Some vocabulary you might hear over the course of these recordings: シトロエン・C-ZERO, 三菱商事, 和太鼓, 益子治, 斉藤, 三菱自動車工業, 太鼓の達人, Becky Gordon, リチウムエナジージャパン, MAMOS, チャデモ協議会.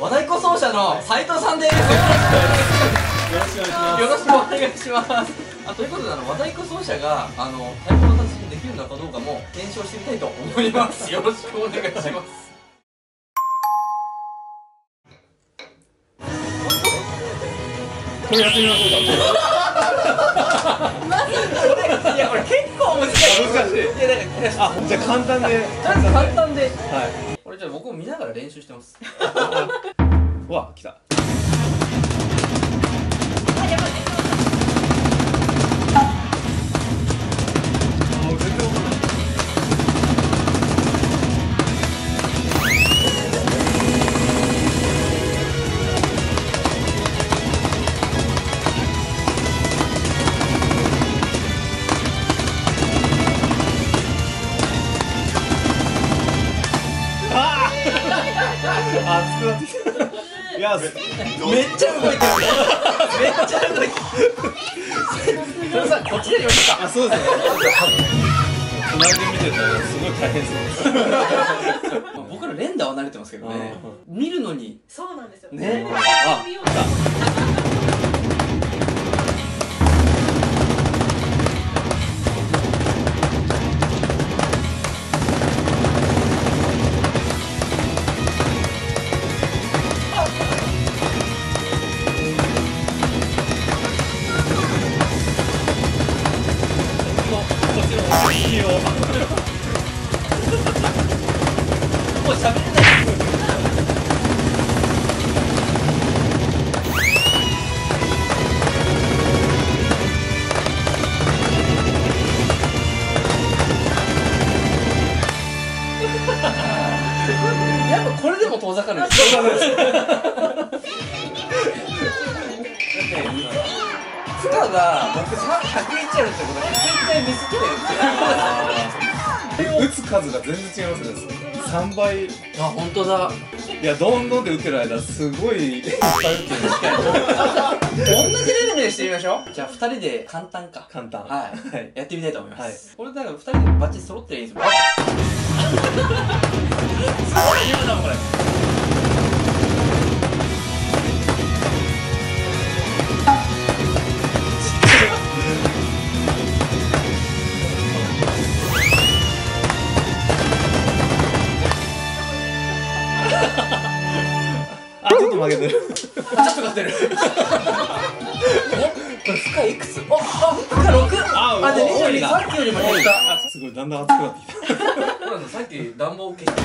和太鼓奏者の斉藤さんです。よろしくお願いします。ということで、和太鼓奏者が太鼓の達人できるのかどうかも検証してみたいと思います。よろしくお願いします。これやってみましょうか。いやこれ結構難しい。難しい。いやなんかじゃあ簡単で。簡単で。はい。これじゃあ僕も見ながら練習してます。うわ来た。あやばい。もう全然わかんない。いやめっちゃ動いてる。めっちゃ動いてる。皆さんこっちでやりました。あ、そうですね。隣で見てたらすごい大変そうです。僕ら連打は慣れてますけどね。見るのに。そうなんですよ。ね。あ、見ようか。やっぱこれでも遠ざかるんですよ。負荷が僕101あるってことは絶対ミスってるんですよ。打つ数が全然違いますね。3倍。あ、本当だ。いや、どんどんって打ってる間すごい打ってる。同じレベルでしてみましょう。じゃあ2人で簡単か。簡単。はい。やってみたいと思います。これだから2人でバッチリ揃ってりゃいいんですよ。すごい今だもんこれ。あ、ちょっと曲げてる。ちょっと勝ってる。これ負荷いくつ？あ、負荷6。あ、で22。さっきよりも減った。すごいだんだん熱くなってきた。さっき暖房消して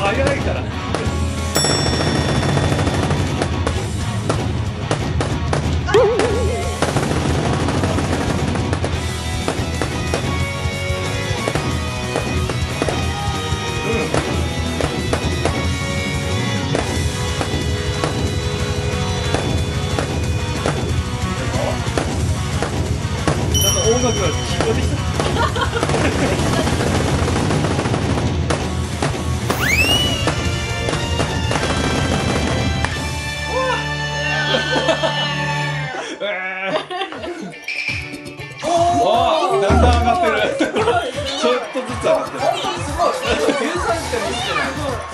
早いからなんか音楽が聞こえてきた。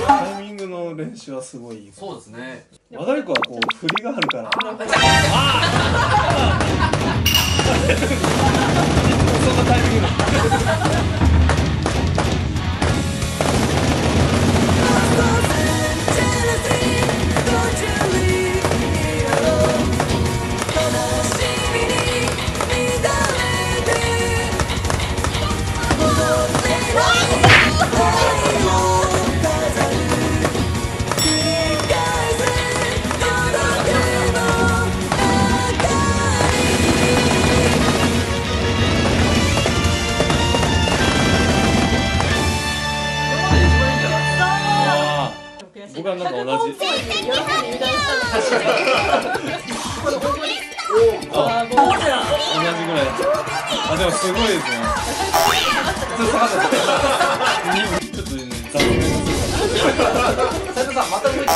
タイミングの練習はすごい。そうですね。和太鼓はこう振りがあるから。そんなタイミングだ。僕はなんか同じ。あ、でもすごいですね。ちょっとね、残念です。斉藤さん、また動いてる。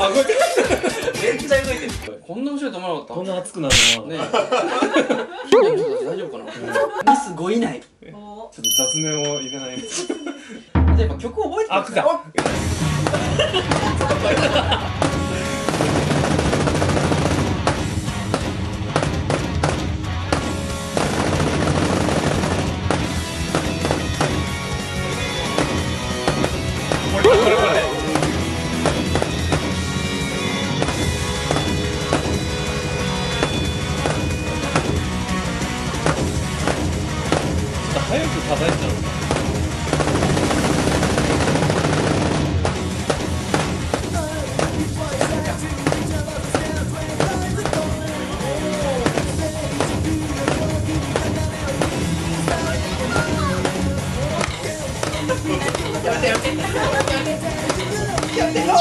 あ、動いてる。めっちゃ動いてる。こんな面白いと思わなかった。こんな熱くなるのね。大丈夫かな。ミス5以内。ちょっと雑念を入れない。例えば曲覚えてますか。ま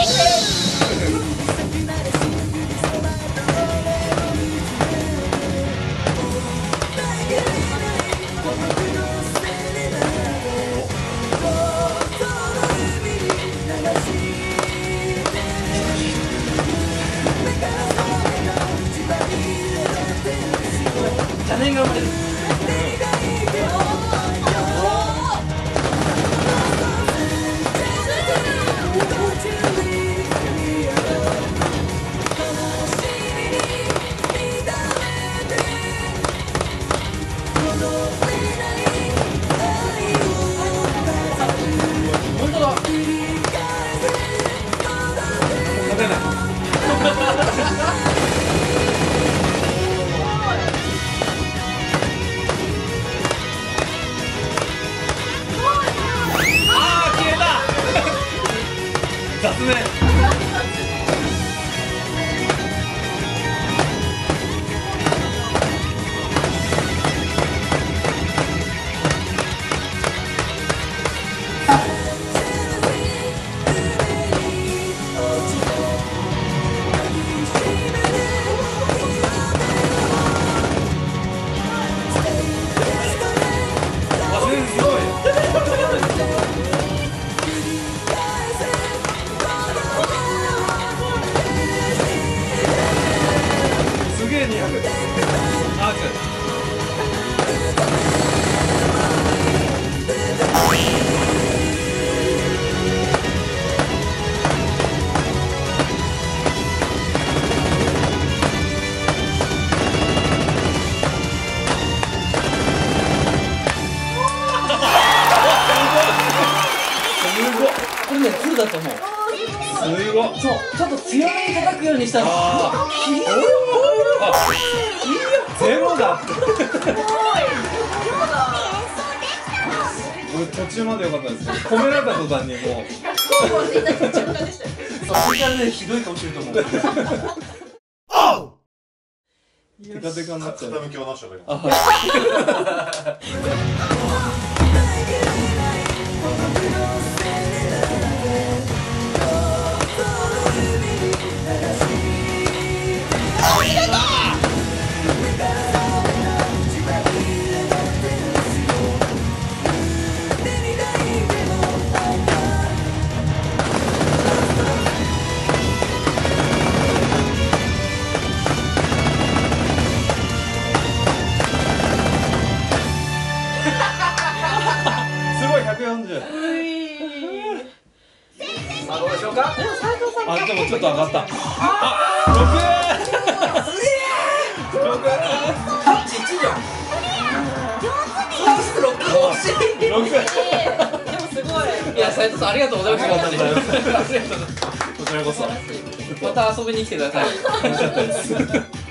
た遊びに来てください。